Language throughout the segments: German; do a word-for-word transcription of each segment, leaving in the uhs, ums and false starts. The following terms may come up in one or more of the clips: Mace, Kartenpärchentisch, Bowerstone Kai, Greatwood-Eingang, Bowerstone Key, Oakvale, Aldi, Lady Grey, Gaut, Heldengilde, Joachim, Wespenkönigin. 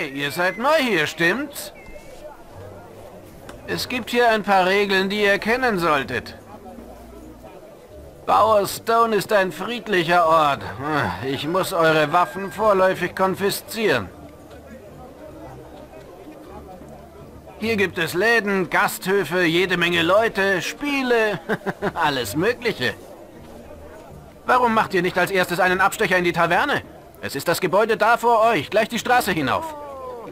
Grey, ihr seid neu hier, stimmt's? Es gibt hier ein paar Regeln, die ihr kennen solltet. Bowerstone ist ein friedlicher Ort. Ich muss eure Waffen vorläufig konfiszieren. Hier gibt es Läden, Gasthöfe, jede Menge Leute, Spiele, alles Mögliche. Warum macht ihr nicht als erstes einen Abstecher in die Taverne? Es ist das Gebäude da vor euch, gleich die Straße hinauf.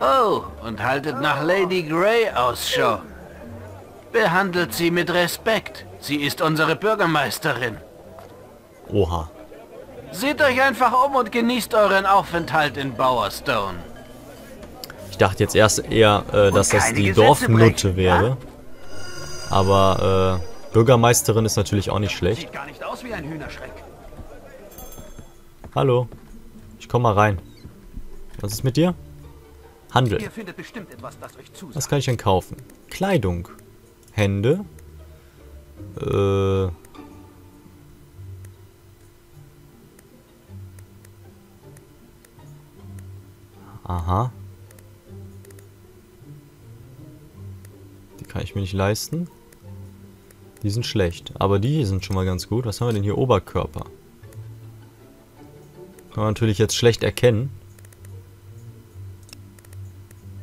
Oh, und haltet nach Lady Grey Ausschau. Behandelt sie mit Respekt. Sie ist unsere Bürgermeisterin. Oha. Seht euch einfach um und genießt euren Aufenthalt in Bowerstone. Ich dachte jetzt erst eher, äh, dass das die Dorfnutte wäre. Aber äh, Bürgermeisterin ist natürlich auch nicht schlecht. Sieht gar nicht aus wie ein Hühnerschreck. Hallo. Ich komm mal rein. Was ist mit dir? Handel. Ihr findet bestimmt etwas, das euch zusagt. Was kann ich denn kaufen? Kleidung. Hände. Äh. Aha. Kann ich mir nicht leisten. Die sind schlecht. Aber die sind schon mal ganz gut. Was haben wir denn hier? Oberkörper. Kann man natürlich jetzt schlecht erkennen.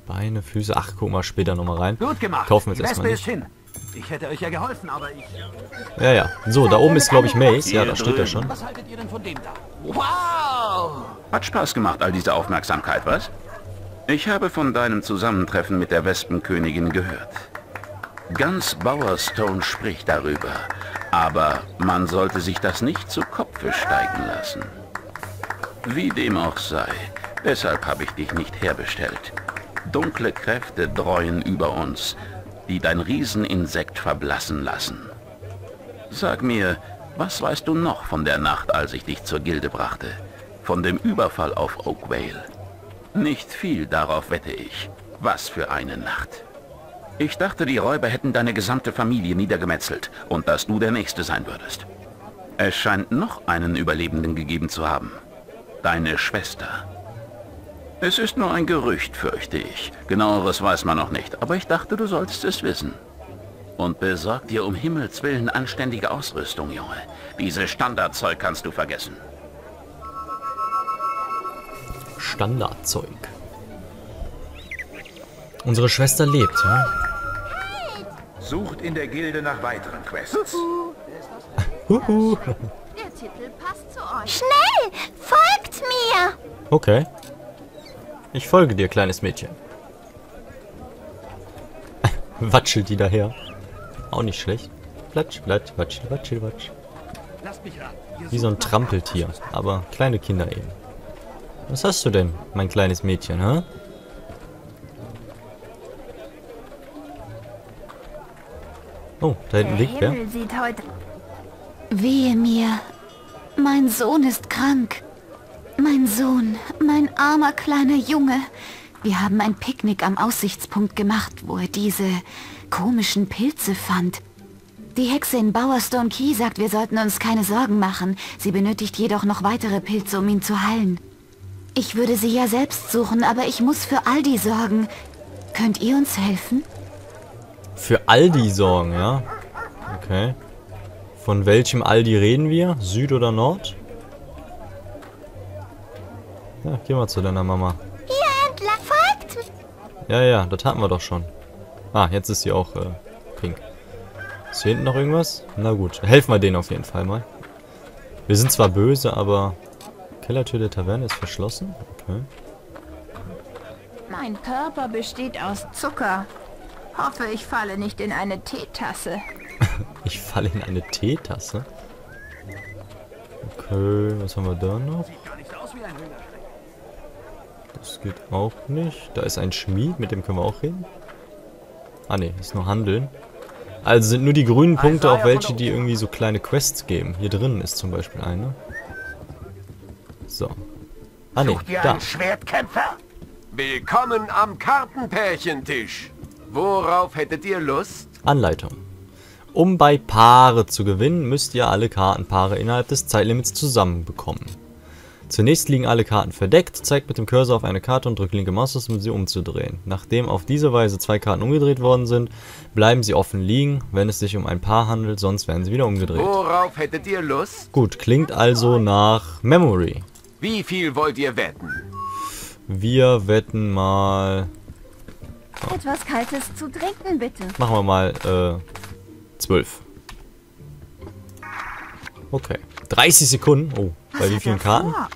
Beine, Füße. Ach, guck mal später nochmal rein. Gut gemacht. Kaufen wir jetzt erstmal nicht. Ich hätte euch ja geholfen, aber ich... Ja, ja. So, da oben ist, glaube ich, Mace. Ja, da steht er schon. Was haltet ihr denn von dem da? Wow! Hat Spaß gemacht, all diese Aufmerksamkeit, was? Ich habe von deinem Zusammentreffen mit der Wespenkönigin gehört. Ganz Bowerstone spricht darüber, aber man sollte sich das nicht zu Kopfe steigen lassen. Wie dem auch sei, deshalb habe ich dich nicht herbestellt. Dunkle Kräfte dreuen über uns, die dein Rieseninsekt verblassen lassen. Sag mir, was weißt du noch von der Nacht, als ich dich zur Gilde brachte? Von dem Überfall auf Oakvale? Nicht viel, darauf wette ich. Was für eine Nacht. Ich dachte, die Räuber hätten deine gesamte Familie niedergemetzelt und dass du der Nächste sein würdest. Es scheint noch einen Überlebenden gegeben zu haben. Deine Schwester. Es ist nur ein Gerücht, fürchte ich. Genaueres weiß man noch nicht, aber ich dachte, du solltest es wissen. Und besorg dir um Himmels Willen anständige Ausrüstung, Junge. Dieses Standardzeug kannst du vergessen. Standardzeug. Unsere Schwester lebt, ja? Sucht in der Gilde nach weiteren Quests. Huhu. Der Titel passt zu euch. Schnell, folgt mir. Okay. Ich folge dir, kleines Mädchen. Watschelt die daher. Auch nicht schlecht. Platsch, platsch, watsch, watsch, watsch. Wie so ein Trampeltier, aber kleine Kinder eben. Was hast du denn, mein kleines Mädchen, hä? Oh, da hinten liegt wer. Wehe mir. Mein Sohn ist krank. Mein Sohn, mein armer kleiner Junge. Wir haben ein Picknick am Aussichtspunkt gemacht, wo er diese komischen Pilze fand. Die Hexe in Bowerstone Key sagt, wir sollten uns keine Sorgen machen. Sie benötigt jedoch noch weitere Pilze, um ihn zu heilen. Ich würde sie ja selbst suchen, aber ich muss für Aldi sorgen. Könnt ihr uns helfen? Für Aldi sorgen, ja? Okay. Von welchem Aldi reden wir? Süd oder Nord? Ja, geh mal zu deiner Mama. Hier entlang, folgt! Ja, ja, das hatten wir doch schon. Ah, jetzt ist sie auch äh, pink. Ist hier hinten noch irgendwas? Na gut, helfen wir denen auf jeden Fall mal. Wir sind zwar böse, aber... Kellertür der Taverne ist verschlossen. Okay. Mein Körper besteht aus Zucker. Hoffe, ich falle nicht in eine Teetasse. Ich falle in eine Teetasse? Okay, was haben wir da noch? Das geht auch nicht. Da ist ein Schmied, mit dem können wir auch reden. Ah ne, ist nur Handeln. Also sind nur die grünen Punkte, auf welche die irgendwie so kleine Quests geben. Hier drinnen ist zum Beispiel eine. So. Ah, nee, da. Schwertkämpfer. Willkommen am Kartenpärchentisch. Worauf hättet ihr Lust? Anleitung. Um bei Paare zu gewinnen, müsst ihr alle Kartenpaare innerhalb des Zeitlimits zusammenbekommen. Zunächst liegen alle Karten verdeckt, zeigt mit dem Cursor auf eine Karte und drückt linke Maustaste, um sie umzudrehen. Nachdem auf diese Weise zwei Karten umgedreht worden sind, bleiben sie offen liegen, wenn es sich um ein Paar handelt, sonst werden sie wieder umgedreht. Worauf hättet ihr Lust? Gut, klingt also nach Memory. Wie viel wollt ihr wetten? Wir wetten mal... Oh. Etwas Kaltes zu trinken, bitte. Machen wir mal, äh, zwölf. Okay. dreißig Sekunden. Oh, was bei wie vielen Karten? Vor?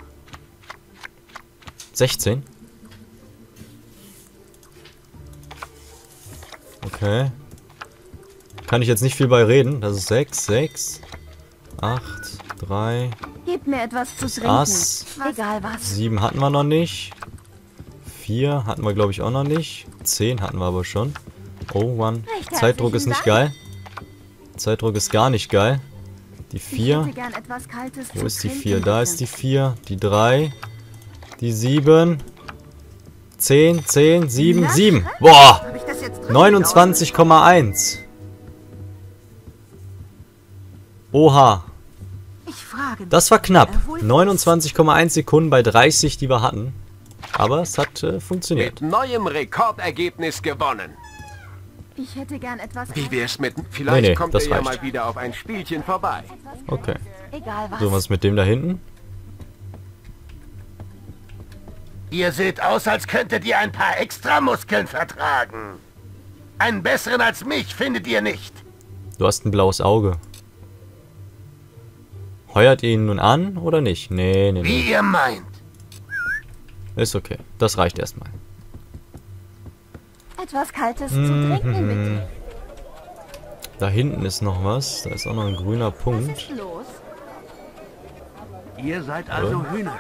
sechzehn. Okay. Kann ich jetzt nicht viel bei reden. Das ist sechs, sechs, acht, drei. Gib mir etwas zu trinken. Ass. Egal was. sieben hatten wir noch nicht. vier hatten wir, glaube ich, auch noch nicht. zehn hatten wir aber schon. Oh, Mann. Zeitdruck ist nicht geil. Zeitdruck ist gar nicht geil. Die vier. Wo ist die vier? Da ist die vier. Die drei. Die sieben. zehn, zehn, sieben, sieben. Boah! neunundzwanzig Komma eins. Oha. Das war knapp. neunundzwanzig Komma eins Sekunden bei dreißig, die wir hatten. Aber es hat äh, funktioniert. Mit neuem Rekordergebnis gewonnen. Ich hätte gern etwas. Wie wär's mit... Vielleicht nee, nee, kommt er ja mal wieder auf ein Spielchen vorbei. Okay. Egal was. So, was mit dem da hinten? Ihr seht aus, als könntet ihr ein paar extra Muskeln vertragen. Einen besseren als mich findet ihr nicht. Du hast ein blaues Auge. Heuert ihn nun an oder nicht? Nee, nee, nee. Wie ihr meint. Ist okay. Das reicht erstmal. Etwas Kaltes mm-hmm. zu trinken, bitte. Da hinten ist noch was. Da ist auch noch ein grüner Punkt. Was ist los? Ihr seid also ja. Hühner.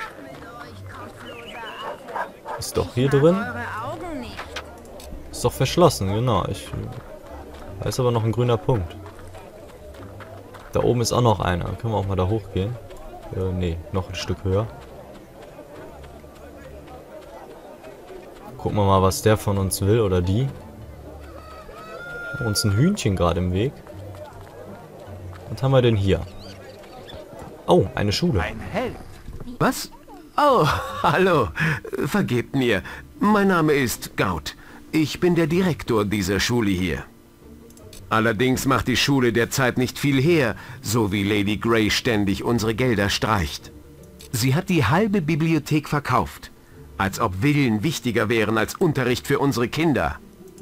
Ist doch hier drin. Ist doch verschlossen, genau. Ich, da ist aber noch ein grüner Punkt. Da oben ist auch noch einer. Können wir auch mal da hochgehen? Äh, nee, noch ein Stück höher. Gucken wir mal, was der von uns will, oder die. Uns ein Hühnchen gerade im Weg. Was haben wir denn hier? Oh, eine Schule. Ein Held. Was? Oh, hallo. Vergebt mir. Mein Name ist Gaut. Ich bin der Direktor dieser Schule hier. Allerdings macht die Schule derzeit nicht viel her, so wie Lady Grey ständig unsere Gelder streicht. Sie hat die halbe Bibliothek verkauft. Als ob Willen wichtiger wären als Unterricht für unsere Kinder.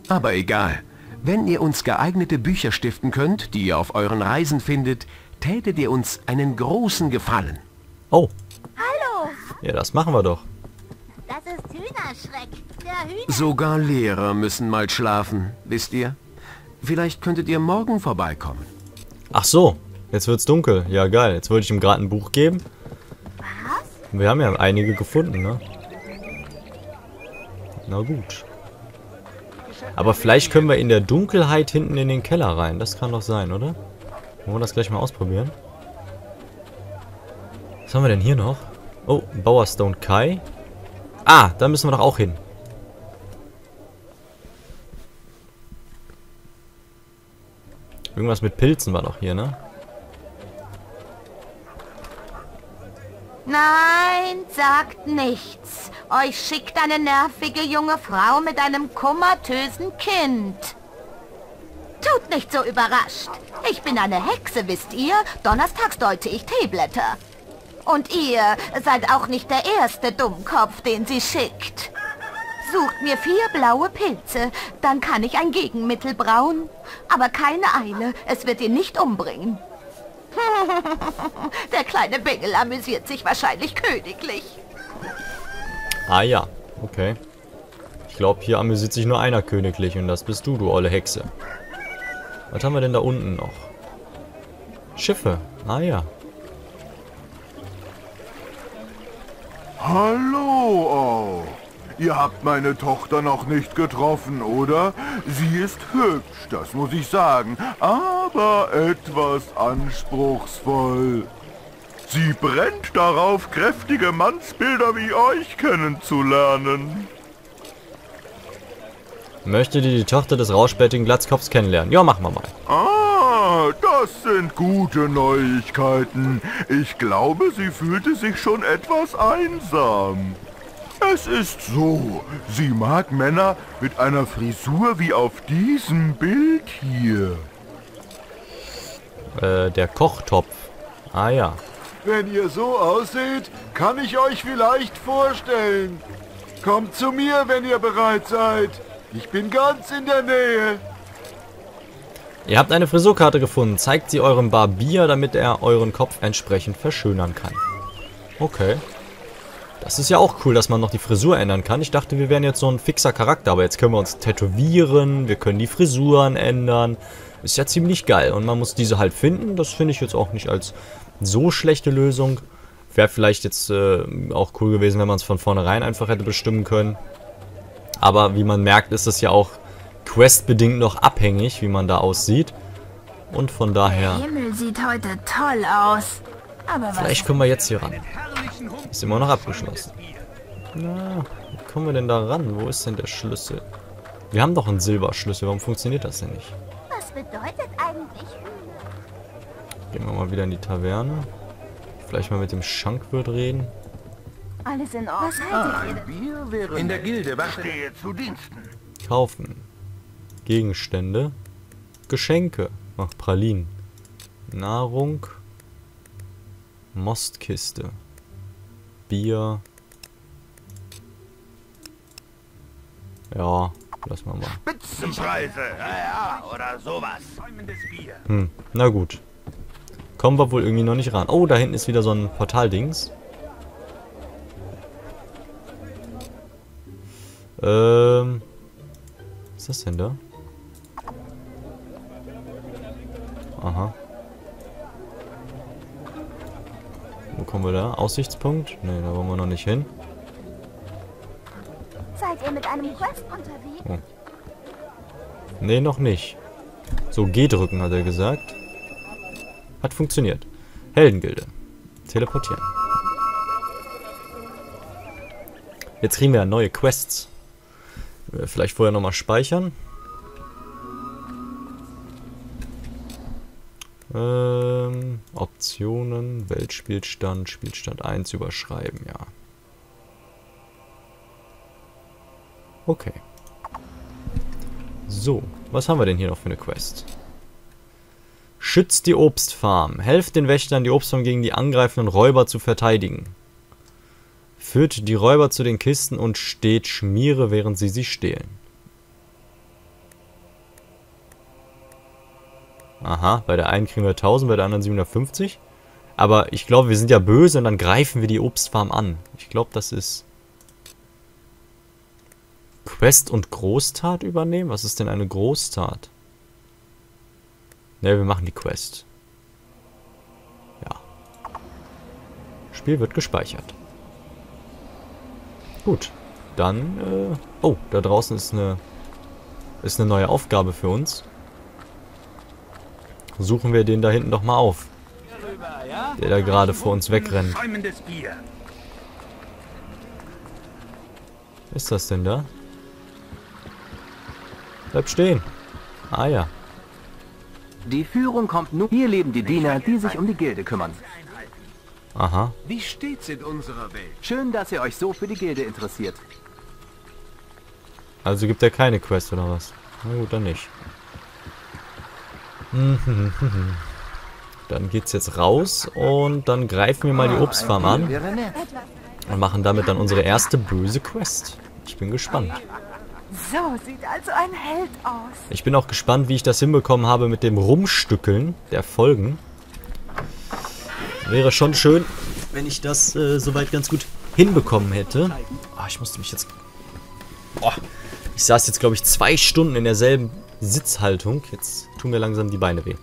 Aber egal, wenn ihr uns geeignete Bücher stiften könnt, die ihr auf euren Reisen findet, tätet ihr uns einen großen Gefallen. Oh. Hallo. Ja, das machen wir doch. Das ist Hühnerschreck. Der Hühner. Sogar Lehrer müssen mal schlafen, wisst ihr? Vielleicht könntet ihr morgen vorbeikommen. Ach so, jetzt wird's dunkel. Ja, geil. Jetzt würde ich ihm gerade ein Buch geben. Was? Wir haben ja einige gefunden, ne? Na gut. Aber vielleicht können wir in der Dunkelheit hinten in den Keller rein. Das kann doch sein, oder? Wollen wir das gleich mal ausprobieren? Was haben wir denn hier noch? Oh, Bowerstone Kai. Ah, da müssen wir doch auch hin. Irgendwas mit Pilzen war doch hier, ne? Nein, sagt nichts. Euch schickt eine nervige junge Frau mit einem komatösen Kind. Tut nicht so überrascht. Ich bin eine Hexe, wisst ihr? Donnerstags deute ich Teeblätter. Und ihr seid auch nicht der erste Dummkopf, den sie schickt. Sucht mir vier blaue Pilze, dann kann ich ein Gegenmittel brauen. Aber keine Eile, es wird ihn nicht umbringen. Der kleine Bengel amüsiert sich wahrscheinlich königlich. Ah ja, okay. Ich glaube, hier amüsiert sich nur einer königlich und das bist du, du olle Hexe. Was haben wir denn da unten noch? Schiffe. Ah ja. Hallo. Ihr habt meine Tochter noch nicht getroffen, oder? Sie ist hübsch, das muss ich sagen, aber etwas anspruchsvoll. Sie brennt darauf, kräftige Mannsbilder wie euch kennenzulernen. Möchtet ihr die Tochter des rauschbärtigen Glatzkopfs kennenlernen? Ja, machen wir mal. Ah, Ja, das sind gute Neuigkeiten. Ich glaube, sie fühlte sich schon etwas einsam. Es ist so, sie mag Männer mit einer Frisur wie auf diesem Bild hier. Äh, der Kochtopf. Ah ja. Wenn ihr so ausseht, kann ich euch vielleicht vorstellen. Kommt zu mir, wenn ihr bereit seid. Ich bin ganz in der Nähe. Ihr habt eine Frisurkarte gefunden. Zeigt sie eurem Barbier, damit er euren Kopf entsprechend verschönern kann. Okay. Das ist ja auch cool, dass man noch die Frisur ändern kann. Ich dachte, wir wären jetzt so ein fixer Charakter, aber jetzt können wir uns tätowieren, wir können die Frisuren ändern. Ist ja ziemlich geil und man muss diese halt finden. Das finde ich jetzt auch nicht als so schlechte Lösung. Wäre vielleicht jetzt äh, auch cool gewesen, wenn man es von vornherein einfach hätte bestimmen können. Aber wie man merkt, ist das ja auch questbedingt noch abhängig, wie man da aussieht. Und von daher... Der Himmel sieht heute toll aus. Aber vielleicht kommen wir jetzt hier ran. Ist immer noch abgeschlossen. Na, wie kommen wir denn da ran? Wo ist denn der Schlüssel? Wir haben doch einen Silberschlüssel. Warum funktioniert das denn nicht? Was bedeutet eigentlich Höhle? Gehen wir mal wieder in die Taverne. Vielleicht mal mit dem Schankwirt reden. Alles in Ordnung. Was haltet ihr denn? In der Gilde, warte. Stehe zu Diensten. Kaufen. Gegenstände. Geschenke. Ach, Pralinen. Nahrung. Mostkiste. Bier. Ja, lass mal mal. Spitzenpreise, ja, oder sowas. Hm, na gut. Kommen wir wohl irgendwie noch nicht ran. Oh, da hinten ist wieder so ein Portal-Dings. Ähm. Was ist das denn da? Aha. Wo kommen wir da? Aussichtspunkt? Ne, da wollen wir noch nicht hin. Seid ihr mit einem Quest unterwegs? Oh. Ne, noch nicht. So, G drücken, hat er gesagt. Hat funktioniert. Heldengilde. Teleportieren. Jetzt kriegen wir ja neue Quests. Vielleicht vorher nochmal speichern. Ähm, Optionen, Weltspielstand, Spielstand eins überschreiben, ja. Okay. So, was haben wir denn hier noch für eine Quest? Schützt die Obstfarm. Helft den Wächtern, die Obstfarm gegen die angreifenden Räuber zu verteidigen. Führt die Räuber zu den Kisten und steht Schmiere, während sie sie stehlen. Aha, bei der einen kriegen wir tausend, bei der anderen siebenhundertfünfzig. Aber ich glaube, wir sind ja böse und dann greifen wir die Obstfarm an. Ich glaube, das ist... Quest und Großtat übernehmen? Was ist denn eine Großtat? Ne, wir machen die Quest. Ja. Spiel wird gespeichert. Gut, dann... Äh oh, da draußen ist eine, ist eine neue Aufgabe für uns. Suchen wir den da hinten doch mal auf. Der da gerade vor uns wegrennt. Was ist das denn da? Bleib stehen. Ah ja. Die Führung kommt nur... Hier leben die Diener, die sich um die Gilde kümmern. Aha. Wie steht's in unserer Welt? Schön, dass ihr euch so für die Gilde interessiert. Also gibt er keine Quest oder was? Na gut, dann nicht. Dann geht's jetzt raus und dann greifen wir mal die Obstfarm an und machen damit dann unsere erste böse Quest. Ich bin gespannt. So sieht also ein Held aus. Ich bin auch gespannt, wie ich das hinbekommen habe mit dem Rumstückeln der Folgen. Wäre schon schön, wenn ich das äh, soweit ganz gut hinbekommen hätte. Oh, ich musste mich jetzt... Oh, ich saß jetzt, glaube ich, zwei Stunden in derselben Sitzhaltung. Jetzt tun mir langsam die Beine weh.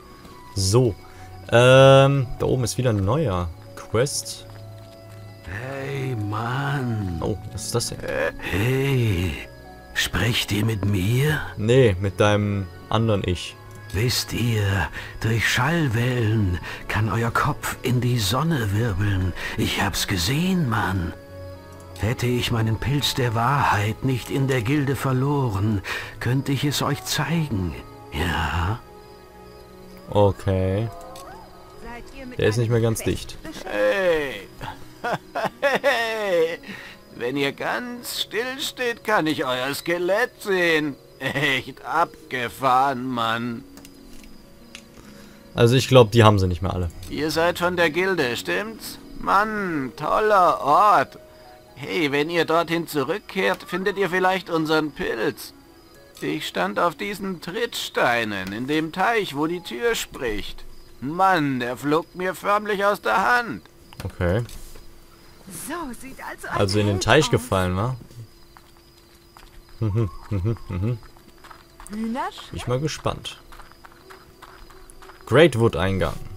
So. Ähm, da oben ist wieder ein neuer Quest. Hey, Mann. Oh, was ist das denn? Hey, sprecht ihr mit mir? Nee, mit deinem anderen Ich. Wisst ihr, durch Schallwellen kann euer Kopf in die Sonne wirbeln. Ich hab's gesehen, Mann. Hätte ich meinen Pilz der Wahrheit nicht in der Gilde verloren, könnte ich es euch zeigen. Ja? Okay. Der ist nicht mehr ganz dicht. Hey! Hey! Wenn ihr ganz still steht, kann ich euer Skelett sehen. Echt abgefahren, Mann. Also ich glaube, die haben sie nicht mehr alle. Ihr seid von der Gilde, stimmt's? Mann, toller Ort. Hey, wenn ihr dorthin zurückkehrt, findet ihr vielleicht unseren Pilz. Ich stand auf diesen Trittsteinen in dem Teich, wo die Tür spricht. Mann, der flog mir förmlich aus der Hand. Okay. So sieht also, also in den Teich aus. Gefallen, wa? Mhm, mhm, mhm. Bin ich mal gespannt. Greatwood-Eingang.